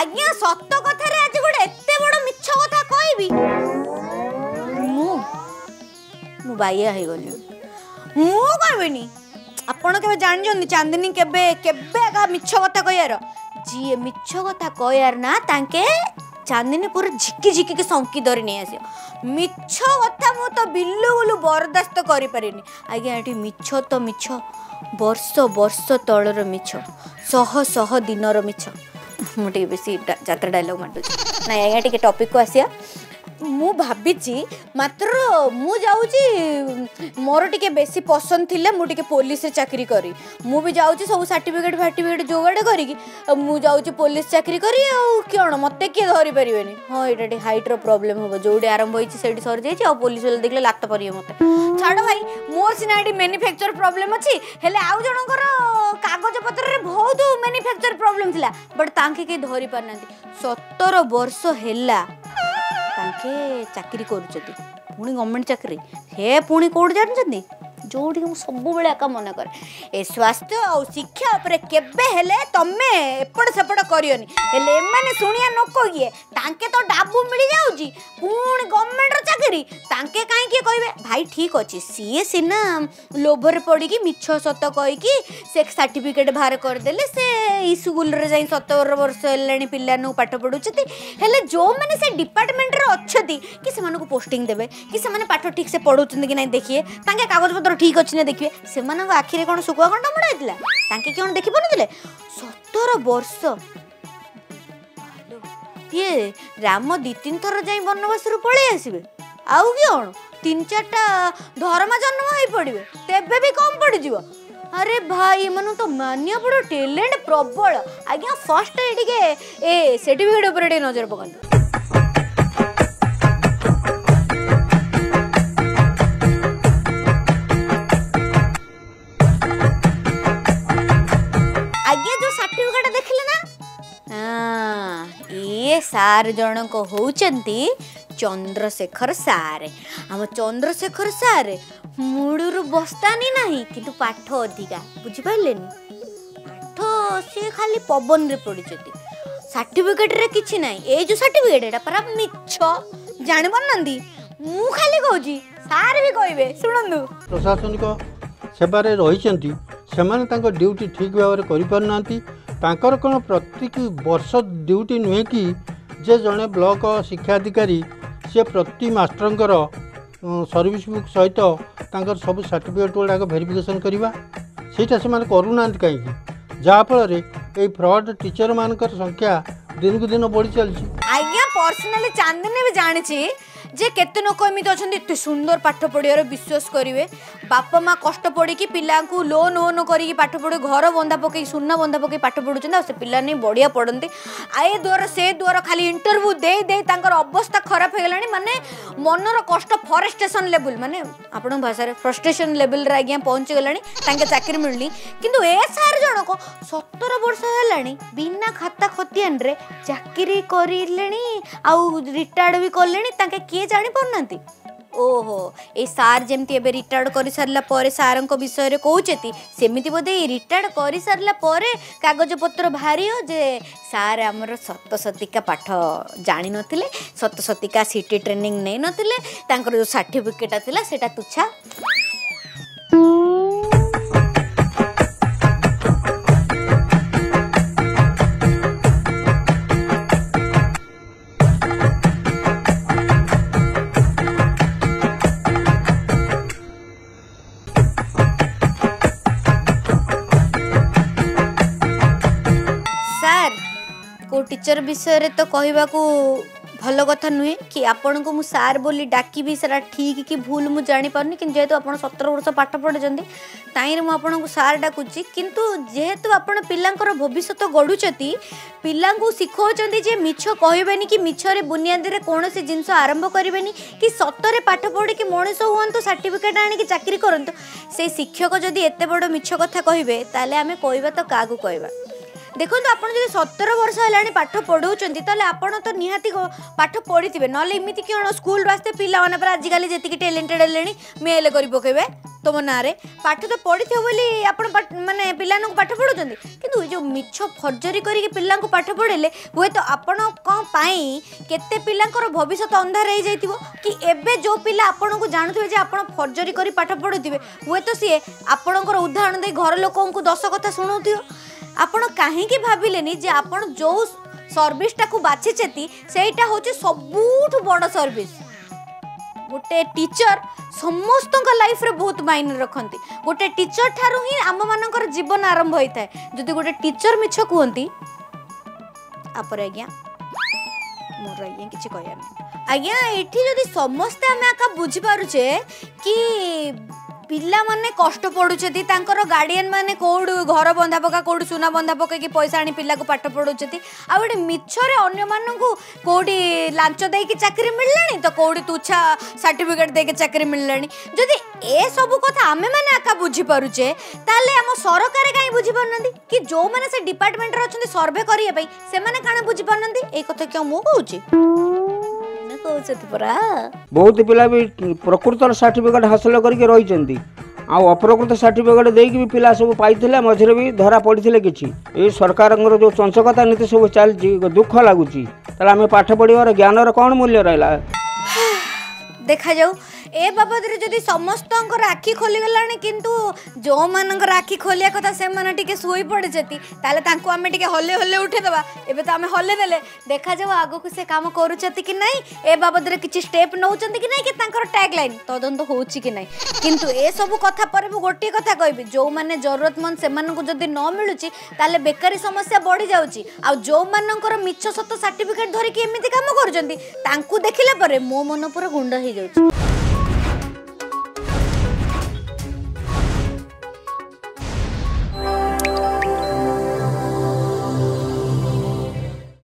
आज्ञा सत कथा रे आज गोटे एते बड़ मिछ कथा कहबी मु बाया हे गली मु कहबेनी आपण केबे जान जोनी चांदनी केबे केबे का मिछ कथा कहयार जी मिछ कथा कहयार ना तांके चांदनी पूरा झिकी झिकी के संकी दरी नहीं आस मिछ कथा मु तो बिल्लुगुलु बरदास्त करि परिनी आज्ञा एठी मिछ तो मिछ वर्ष वर्ष तलर मिछ सह सह दिनर मिछ मुझे बेस जात्रा डायलग माटू ना आज्ञा टे टपिक को आसिया मु भाभी मात्र मु जाऊँगी मोर टे बेसी पसंद थिले मु टे पुलिस चाकरी करी मु भी जाऊँगी सब सर्टिफिकेट फार्टिफिकेट जोगाड़ करी मु जाऊँगी पुलिस चाकरी करी आण मत किए धरी पारे हाँ ये टे हाइट्र प्रोब्लेम हम जोड़े आरंभ होती से सर जा पुलिस वाले देखे लात पड़े मत छाड़ भाई मोर सीना ये मैन्युफैक्चर प्रॉब्लम अच्छी आउ जनकर कागज पत्र बहुत मैन्युफैक्चर प्रॉब्लम थिला बट तांके के धरी पार ना 17 वर्ष हैला तांके चाकरी करुँच गवर्नमेंट चाकरी हे पुणी कौट जान जोटी सब आका मना करे ए स्वास्थ्य आ शिक्षा केवे तमें एपट सेपट करनी शुणिया लोक किए तांके तो डाबू मिल जाऊँगी पुणी गवर्नमेंट चाकरी तांके कहीं किए कहे भाई ठीक अच्छे सीए सीना लोभर पड़ी मिछ सत कहीकि से सर्टिफिकेट बाहर करदे से स्कूल जाए 17 वर्ष है पिला पाठ पढ़ुँचे जो मैंने से डिपार्टमेंट अच्छा कि से पोस्टिंग देवे कि से पाठ ठीक से पढ़ाऊँ कि नहीं देखिए कागज पत्र ठीक अच्छे ना देखिए से आखिरे कौन सुखुआ कंटा मुड़ा तांके कौन देखी पारे 17 वर्ष ये राम 2-3 थर जा बनवास पलि आसबे आउ कौन 3-4टा धर्मा जन्म हो पड़े तेबे भी कम पड़ज अरे भाई मन तो मानिया बड़ टैलेंट प्रबल आज्ञा फर्स्ट ये सर्टिफिकेट उपर नजर पकात सार जनक होचंती चंद्रशेखर सारे आम चंद्रशेखर सारे मूलुरु बस्तानी नाही किंतु पाठ अधिका बुझी पाइलेनी पाठ से खाली पवन रे पड़िचती सर्टिफिकेट रे किछि नाही ए जो सर्टिफिकेट एटा पर मिछ जानि बननंदी मु खाली कहूजी सार भी कहबे सुनंदु प्रशासनिक सेवारे रहिचंती समान तांको ड्यूटी ठीक भाव रे करि परनांती तांकर कोन प्रत्येक वर्ष ड्यूटी नुहे कि जे जड़े ब्लॉक शिक्षाधिकारी सी प्रति मास्टर सर्विस बुक सहित तर सब सर्टिफिकेट गुड़ाक भेरिफिकेसन करवा सेटा से करूना कहीं जहाँफल फ्रॉड टीचर मान संख्या दिन कु दिन बढ़ी चलती आज्ञा पर्सनली चांदनी भी जानी जे केत लोक एम अच्छा सुंदर पाठ पढ़ार विश्वास करेंगे बापा माँ कष्ट पड़ी कि पिला लोन ओन कर पाठ पढ़ घर बंधा पकई सुना बंधा पकई पाठ पढ़ुं से पिला नहीं बढ़िया पढ़ते आए द्वार से द्वार खाली इंटरव्यू दे दे अवस्था खराब हो गला मानने मनर कष्ट फ्रस्ट्रेशन लेवल मानने आपण भाषा फ्रस्ट्रेशन लेवल आज्ञा पहुँची गला चाकरी मिलनी किंतु ए सार जनक 17 वर्ष है बिना खाता खतियान चाकरी करे रिटायर्ड भी कले किए जानी पारना ओहो ए सार जमती एबे रिटायर्ड कर सारापर सारों विषय में कहते सेमती बोधे रिटायर्ड कर सारापर कागज पत्र बाहर जे सार आमर 7 शतिका पाठ जानी नथिले 7 शतिका सीटी ट्रेनिंग नहीं नथिले तांकर जो सर्टिफिकेट थिला सेटा तुच्छा टीचर विषय तो कहवा को भल कथा नुहे कि आपण को सार बोली डाक भी सारा ठीक कि भूल मुझे जापारनि कि जेहेतु आप 17 वर्ष पाठ पढ़ुं ताई मुझे सार डाकुची किंतु जेहेतु आपण पिलांकर भविष्य गढ़ुंट पिला शिखाऊँच जे मिछ कहबेनि कि मिछरे बुनियादी कौन से जिनस आरंभ करेनि कि सतरे पाठ पढ़ी कि मनीष हूँ सर्टिफिकेट आनिक चाकरी करूँ से शिक्षक जदि एत बड़ मिछ कथा कहे आम कहवा तो क्या कहवा देखो आप सतर वर्ष है पाठ पढ़ाऊँ तो निहाती पाठ पढ़ी थे ना इमती कौन स्कूल आसते पिला पर आजिकल जी टैलेंटेड है मेल कर पकेबे तुम ना पाठ तो पढ़ी थे बोली आप मानने पाठ पढ़ुं कि जो मिछ फर्जरी करके पिला पाठ पढ़ेले हे तो आपई के पिलांर भविष्य अंधार हो जाइए कि एबे जो पिला आपन को जानते जे आप फर्जरी कर पाठ पढ़ुवे हे तो सी आपणकर उदाहरण दे घर लोकों को दस कथा शुणा आपण कहीं भाविले जे आप जो सर्विस टाक बाछिछेती सेटा होची सबुठ बड़ सर्विस। गोटे टीचर समस्त लाइफ रे बहुत मायने रखती गोटे टीचर ठारू ही आम मानकर जीवन आरंभ होता है। जदि गोटे टीचर मिछ कहती आप आज्ञा मोर आज्ञा किसी कहना आज्ञा ये समस्ते आम आका बुझीपे कि पिला माने कष्ट पढ़ुछेती गार्डियन माने कोड घर बंधा पका कोड सुना बंधा पका कि पैसा आनी पिला को पाठ पढ़ुछेती आ गोटे मिछरे अन्य माननकु कोडी लांच दे कि चाकरी मिललानी तो कोडी तुच्छा सर्टिफिकेट दे कि चाकरी मिललानी। जदि ए सब कथा आमे माने आका बुझी पारुछे ताले हम सरकार काई बुझी पारनंदी कि जो माने से डिपार्टमेंट रे अछंती सर्वे करिए भाई से माने काने बुझी पारनंदी ए कथा क्यों मु कहूची परा बहुत पिला भी प्रकृतर सर्टिफिकेट हासिल करके रही अप्रकृत सर्टिफिकेट देक भी पिला सब पाई मझे भी धरा पड़ी किसी ये सरकार जो चंचकता नीति सब चलती दुख लगुच आम पाठ पढ़वर ज्ञान कौन मूल्य रहा देखा जाऊ ए बाबद रे जदि समस्त आखि खोलीगला किंतु जो मानकर आखि खोलिया कथा से मैंने टे शोई पड़े ताले तांको आम टे हले हले उठेदे एबे तो आम हले देले देखा जाओ आगो को से काम करूछति कि नहीं ए बाबद रे किछि स्टेप नौचंती कि नहीं कि तांकर टैग लाइन तदंत होउछि कि नहीं किंतु ए सब कथा पर मु गोटे कथा कहबी जो माने जरूरतमंद से मानन को जदि न मिलुछि ताले बेकारी समस्या बढ़ी जाउछि आ जो मानकर मिछ सत सर्टिफिकेट धरि कि एमिति काम करूछंती तांको देखिला परे मो मन पर गुंड हे जाउछि।